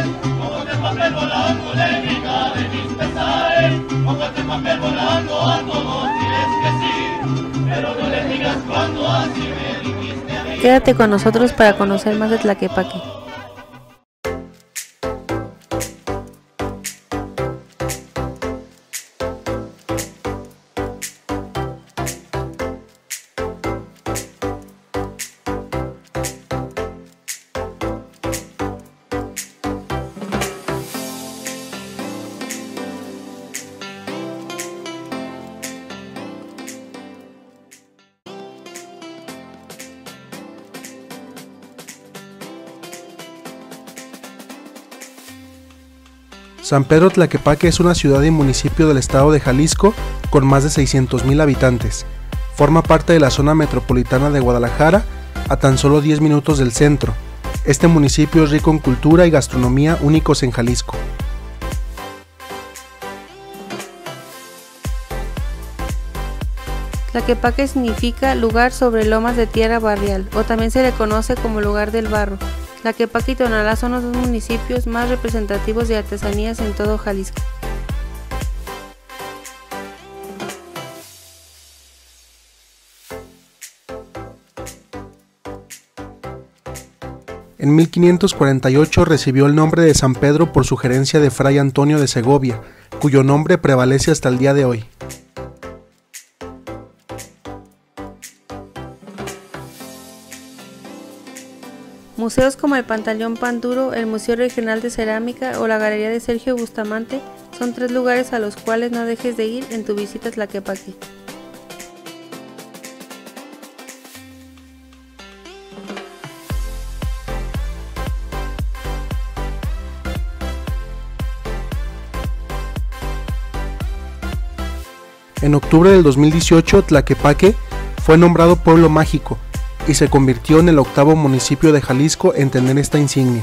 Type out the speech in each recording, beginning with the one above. Mojate en papel volando, enemiga de mis pesares. Mojate en papel volando, a todos tienes que sí. Pero no le digas cuando así me dijiste a mí. Quédate con nosotros para conocer más de Tlaquepaque. San Pedro Tlaquepaque es una ciudad y municipio del estado de Jalisco con más de 600,000 habitantes. Forma parte de la zona metropolitana de Guadalajara, a tan solo 10 minutos del centro. Este municipio es rico en cultura y gastronomía únicos en Jalisco. Tlaquepaque significa lugar sobre lomas de tierra barrial, o también se le conoce como lugar del barro. Tlaquepaque y Tonalá son los dos municipios más representativos de artesanías en todo Jalisco. En 1548 recibió el nombre de San Pedro por sugerencia de Fray Antonio de Segovia, cuyo nombre prevalece hasta el día de hoy. Museos como el Pantaleón Panduro, el Museo Regional de Cerámica o la Galeria de Sergio Bustamante son tres lugares a los cuales no dejes de ir en tu visita a Tlaquepaque. En octubre del 2018, Tlaquepaque fue nombrado Pueblo Mágico y se convirtió en el octavo municipio de Jalisco en tener esta insignia.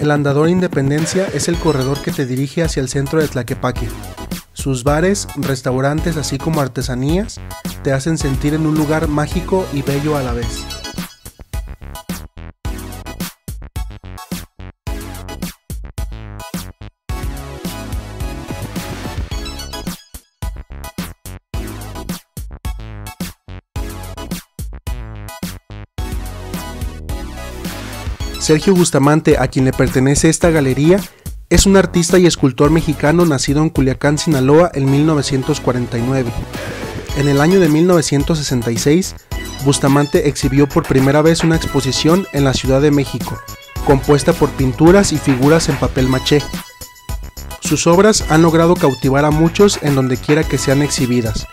El Andador Independencia es el corredor que te dirige hacia el centro de Tlaquepaque. Sus bares, restaurantes así como artesanías te hacen sentir en un lugar mágico y bello a la vez. Sergio Bustamante, a quien le pertenece esta galería, es un artista y escultor mexicano nacido en Culiacán, Sinaloa, en 1949. En el año de 1966, Bustamante exhibió por primera vez una exposición en la Ciudad de México, compuesta por pinturas y figuras en papel maché. Sus obras han logrado cautivar a muchos en donde quiera que sean exhibidas.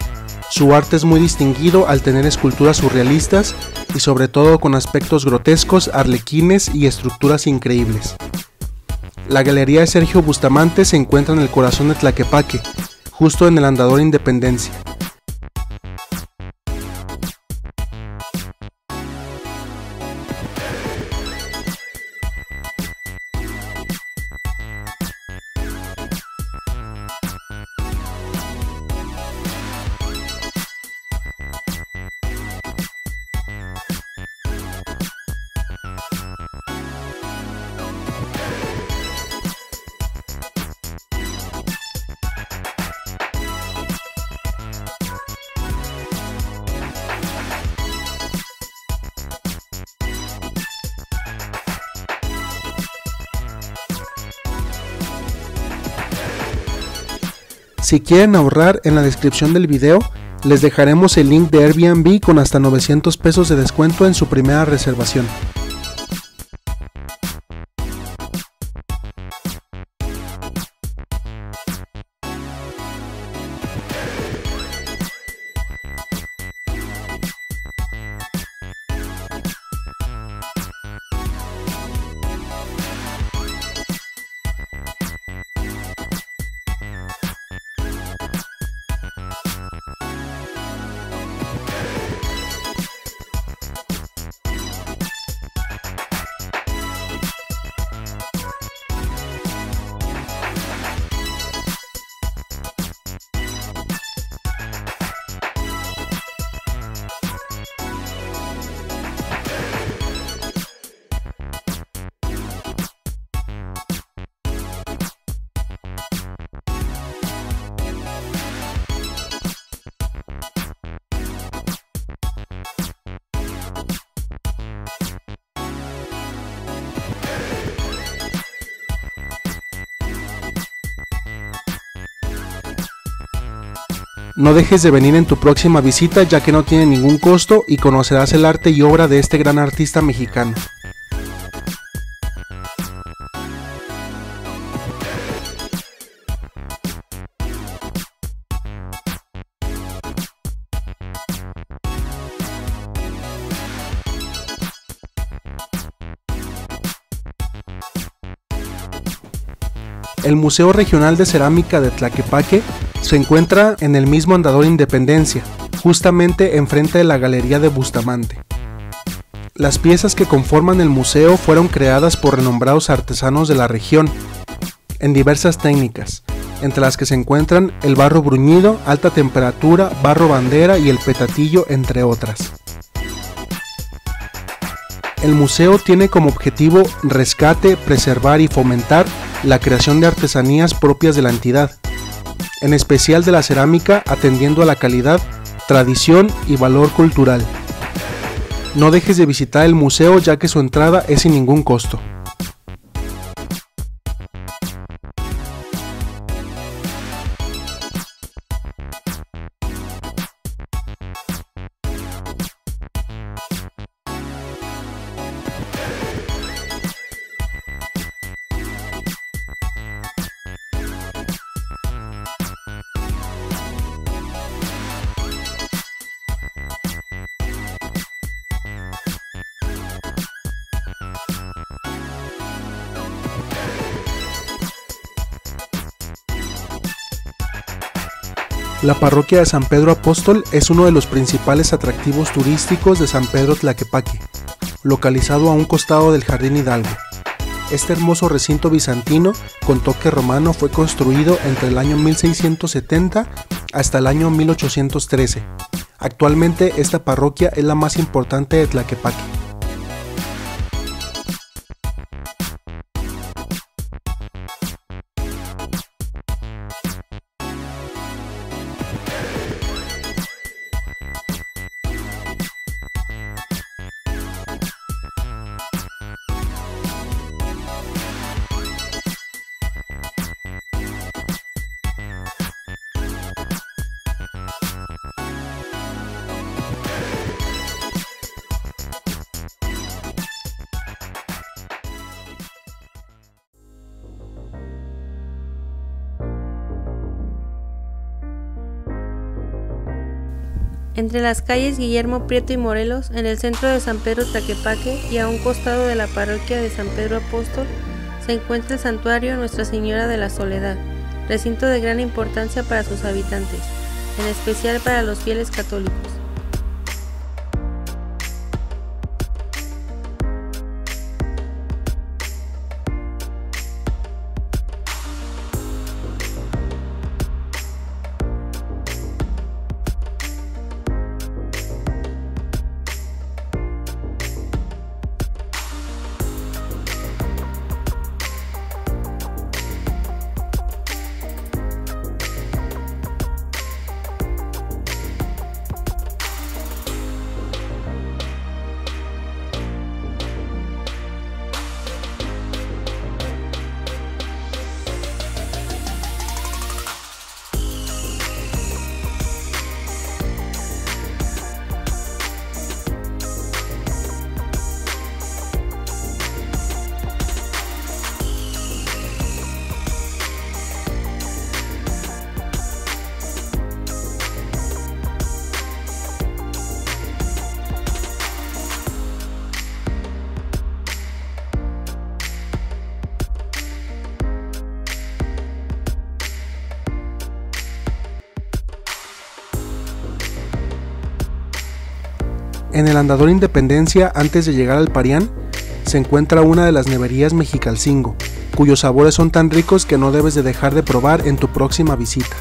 Su arte es muy distinguido al tener esculturas surrealistas y sobre todo con aspectos grotescos, arlequines y estructuras increíbles. La Galería de Sergio Bustamante se encuentra en el corazón de Tlaquepaque, justo en el Andador Independencia. Si quieren ahorrar, en la descripción del video les dejaremos el link de Airbnb con hasta 900 pesos de descuento en su primera reservación. No dejes de venir en tu próxima visita, ya que no tiene ningún costo y conocerás el arte y obra de este gran artista mexicano. El Museo Regional de Cerámica de Tlaquepaque se encuentra en el mismo Andador Independencia, justamente enfrente de la Galería de Bustamante. Las piezas que conforman el museo fueron creadas por renombrados artesanos de la región, en diversas técnicas, entre las que se encuentran el barro bruñido, alta temperatura, barro bandera y el petatillo, entre otras. El museo tiene como objetivo rescate, preservar y fomentar la creación de artesanías propias de la entidad, en especial de la cerámica, atendiendo a la calidad, tradición y valor cultural. No dejes de visitar el museo, ya que su entrada es sin ningún costo. La parroquia de San Pedro Apóstol es uno de los principales atractivos turísticos de San Pedro Tlaquepaque, localizado a un costado del Jardín Hidalgo. Este hermoso recinto bizantino con toque romano fue construido entre el año 1670 hasta el año 1813. Actualmente esta parroquia es la más importante de Tlaquepaque. Entre las calles Guillermo Prieto y Morelos, en el centro de San Pedro Tlaquepaque y a un costado de la parroquia de San Pedro Apóstol, se encuentra el santuario Nuestra Señora de la Soledad, recinto de gran importancia para sus habitantes, en especial para los fieles católicos. En el Andador Independencia, antes de llegar al Parián, se encuentra una de las neverías Mexicalcingo, cuyos sabores son tan ricos que no debes de dejar de probar en tu próxima visita.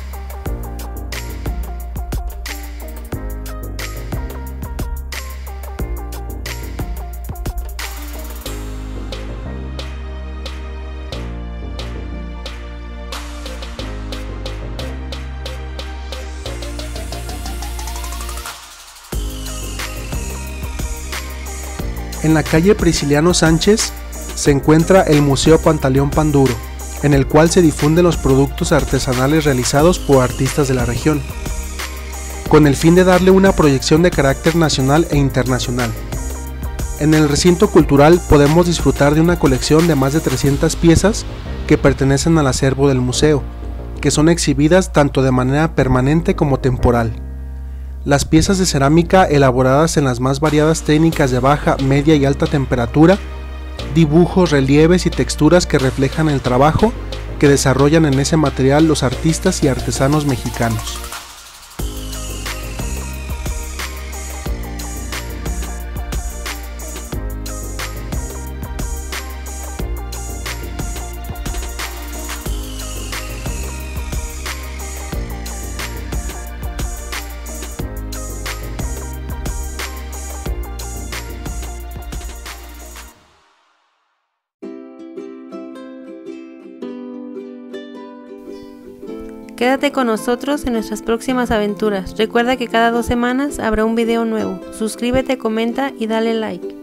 En la calle Prisciliano Sánchez se encuentra el Museo Pantaleón Panduro, en el cual se difunden los productos artesanales realizados por artistas de la región. con el fin de darle una proyección de carácter nacional e internacional. En el recinto cultural podemos disfrutar de una colección de más de 300 piezas que pertenecen al acervo del museo, que son exhibidas tanto de manera permanente como temporal. Las piezas de cerámica elaboradas en las más variadas técnicas de baja, media y alta temperatura, dibujos, relieves y texturas que reflejan el trabajo que desarrollan en ese material los artistas y artesanos mexicanos. Quédate con nosotros en nuestras próximas aventuras. Recuerda que cada 2 semanas habrá un video nuevo. Suscríbete, comenta y dale like.